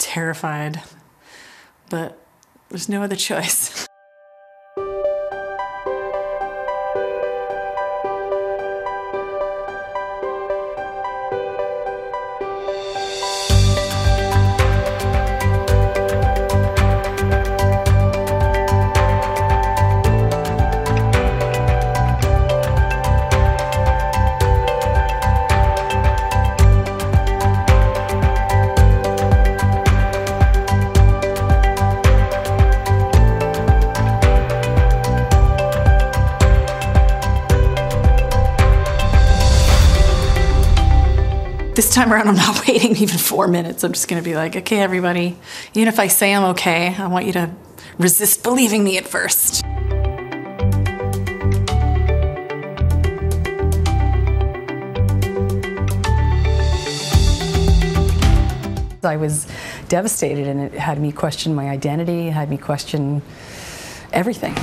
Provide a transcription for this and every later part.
terrified, but there's no other choice. This time around, I'm not waiting even 4 minutes. I'm just gonna be like, okay, everybody, even if I say I'm okay, I want you to resist believing me at first. I was devastated, and it had me question my identity, it had me question everything.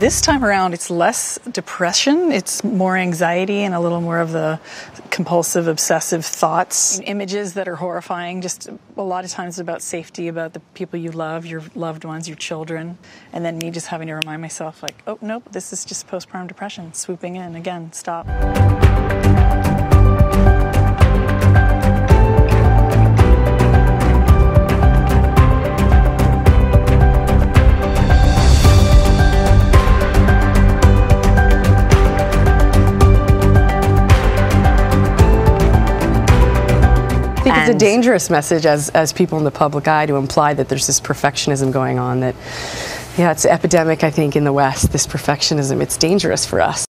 This time around, it's less depression, it's more anxiety and a little more of the compulsive, obsessive thoughts. Images that are horrifying, just a lot of times about safety, about the people you love, your loved ones, your children, and then me just having to remind myself like, oh, nope, this is just postpartum depression, swooping in again, stop. I think it's a dangerous message as people in the public eye to imply that there's this perfectionism going on, that, yeah, it's epidemic, I think, in the West, this perfectionism. It's dangerous for us.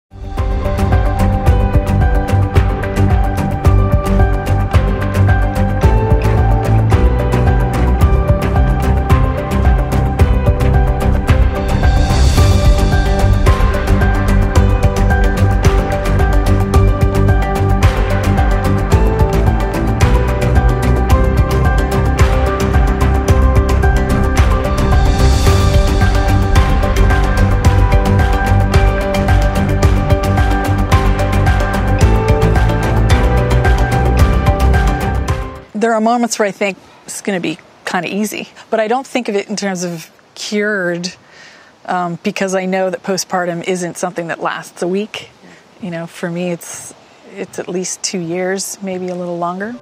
There are moments where I think it's going to be kind of easy, but I don't think of it in terms of cured because I know that postpartum isn't something that lasts a week. You know, for me, it's at least 2 years, maybe a little longer.